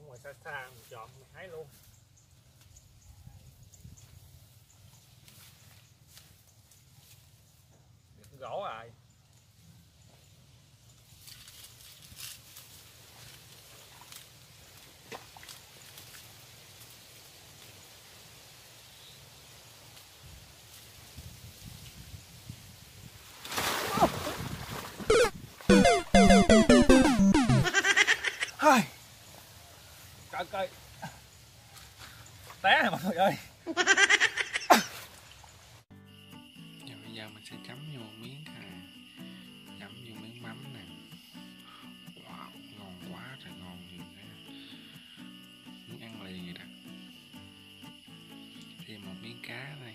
không mà xa xa mình chọn mình hái luôn. Gỗ rồi. Trời ơi, té rồi mọi người ơi. Bây giờ mình sẽ chấm vô miếng hành, chấm vô miếng mắm nè. Wow, ngon quá trời, ngon nhiều nữa. Muốn ăn liền vậy đó. Thêm một miếng cá này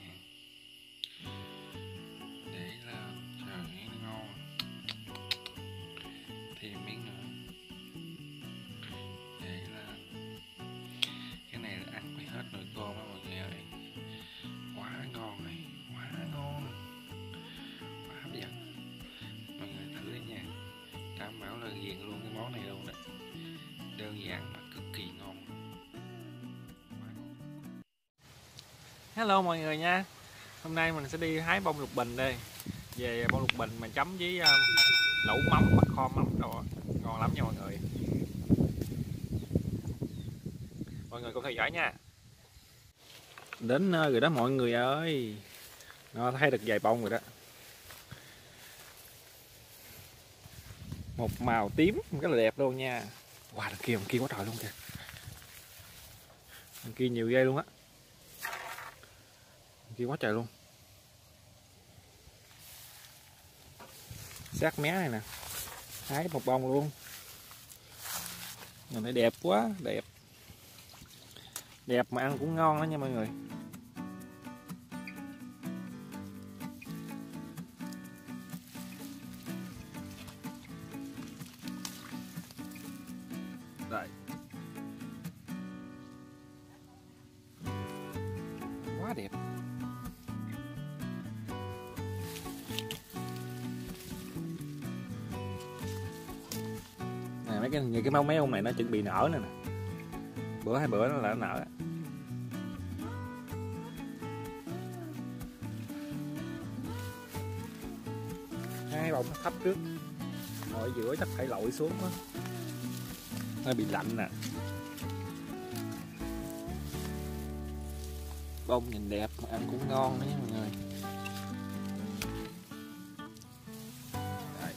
để lên, trời ngon. Thêm miếng nữa. Nghiện luôn cái món này luôn đó, đơn giản mà cực kỳ ngon. Hello mọi người nha, hôm nay mình sẽ đi hái bông lục bình đây. Về bông lục bình mà chấm với lẩu mắm hoặc kho mắm đồ ngon lắm nha mọi người. Mọi người cùng theo dõi nha. Đến nơi rồi đó mọi người ơi, nó thấy được vài bông rồi đó. Một màu tím rất là đẹp luôn nha. Wow, đằng kia quá trời luôn kìa. Đằng kia nhiều ghê luôn á. Đằng kia quá trời luôn. Sát mé này nè, hái một bông luôn. Nhìn thấy đẹp quá, đẹp. Đẹp mà ăn cũng ngon đó nha mọi người. Đây. Quá đẹp. Này mấy cái như cái máu meo này nó chuẩn bị nở nè. Bữa hai bữa nó là nó nở. Hai bông nó thấp trước, ở giữa chắc phải lội xuống quá. Nó bị lạnh nè. Bông nhìn đẹp mà ăn cũng ngon đó nha mọi người. Đây.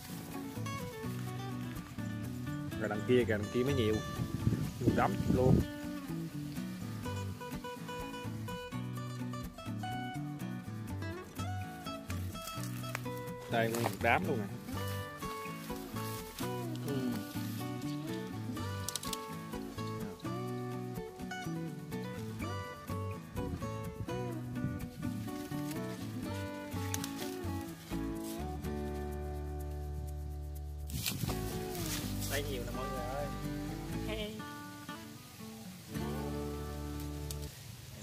Rồi đằng kia kìa, đằng kia mới nhiều. Nhiều lắm luôn. Đây một đám luôn nè. Đây nhiều nè mọi người ơi. Hey.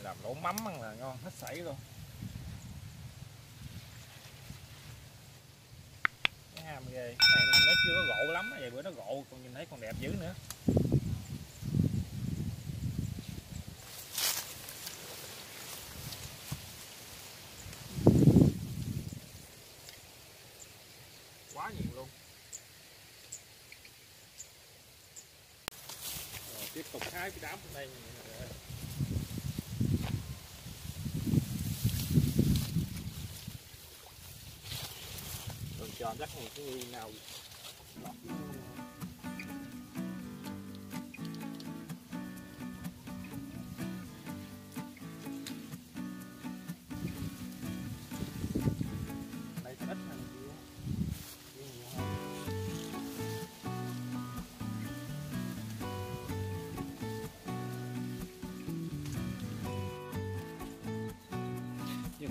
Làm lẩu mắm ăn là ngon hết sảy luôn. Cái hàm ghê. Cái này nó chưa có gộ lắm, vậy bữa nó gộ còn nhìn thấy còn đẹp dữ nữa. Quá nhiều luôn. Tiếp tục hái cái đám bên đây. Rồi cho rắc một cái nguyên nào lọt.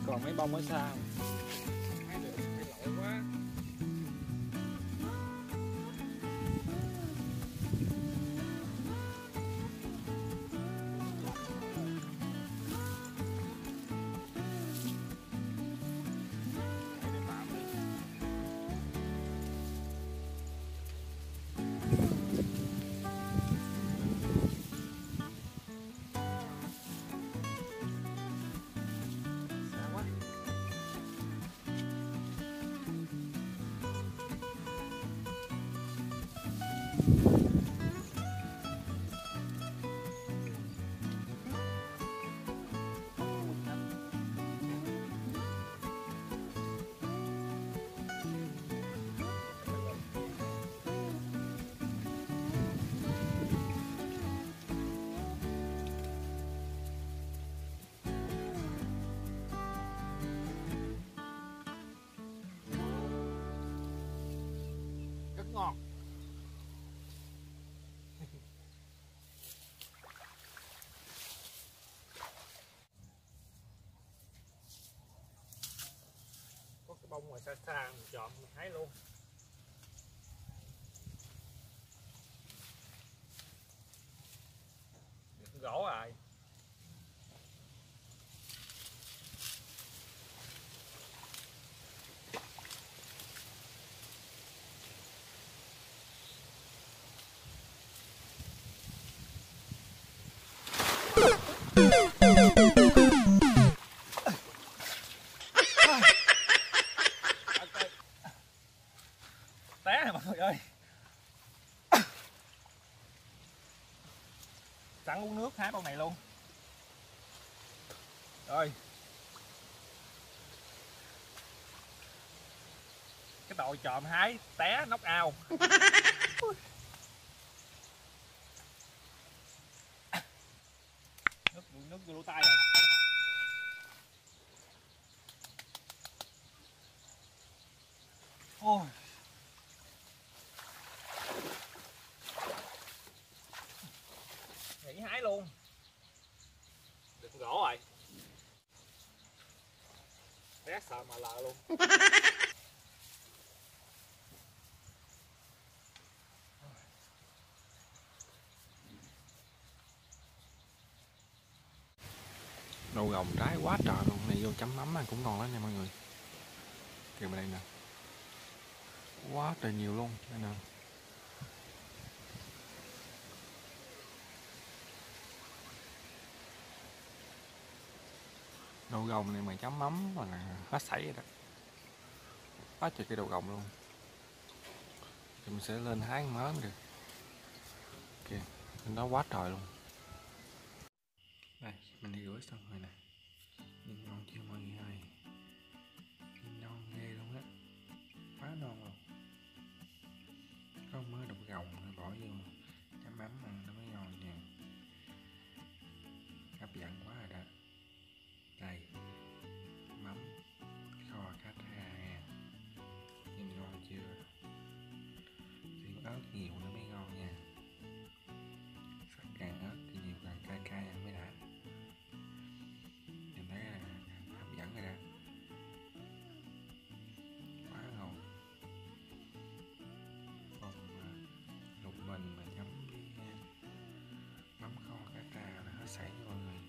Còn mấy bông ở xa hái được, thấy lỗi quá. ngon. Có cái bông ngoài xa xa mình chọn mình hái luôn. Được gỗ rồi. Té rồi mọi người ơi. Sẵn uống nước hái bông này luôn. Rồi. Cái đội trộm hái té knock out. Nước vô lỗ tai rồi. Ôi. Nghỉ hái luôn. Được gỗ rồi. Bé sợ mà lờ luôn. Đồ gồng trái quá trời luôn, này vô chấm mắm ăn cũng ngon lắm nha mọi người. Kìa bên đây nè. Quá trời nhiều luôn, đây nè. Đồ gồng này mà chấm mắm là hết sảy rồi đó. Quá trời cái đồ gồng luôn. Thì mình sẽ lên hái mớ được. Kìa, bên đó quá trời luôn. Đây, mình đi gửi xong rồi nè. Nhìn ngon chưa mọi người ơi. Nhìn non ghê luôn á. Quá non luôn. Có mớ đục gồng rồi bỏ vô chấm mắm mà nó mới ngon nha. Hấp dẫn quá rồi đó. Đây. Mắm kho cách ha nha. Nhìn ngon chưa. Thêm ớt nhiều nữa mới ngon nha. Sắc càng ớt thì nhiều càng cay cay mới đã. Nhìn thấy là hấp dẫn rồi đó. Quá ngon. Còn lục bình mà chấm với mắm kho cá tra là hết sảy cho mọi người.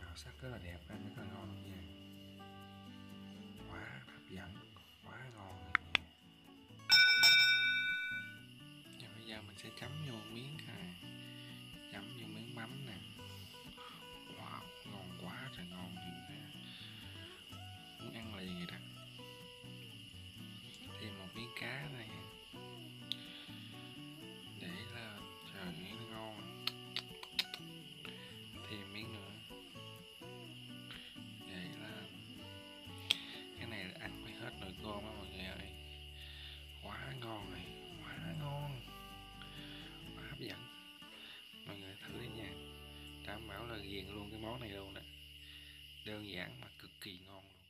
Màu sắc rất là đẹp, ăn rất là ngon luôn nha. Quá hấp dẫn, quá ngon. Mình sẽ chấm vô miếng mắm nè. Wow, ngon quá trời ngon gì ha. Muốn ăn liền vậy đó. Thêm một miếng cá này để là trời ơi nó ngon. Thêm miếng nữa để là cái này là ăn phải hết nồi cơm á mọi người ơi. Quá ngon này, quá ngon. Dẫn. Mọi người thử đi nha. Đảm bảo là ghiền luôn cái món này luôn đó. Đơn giản mà cực kỳ ngon luôn.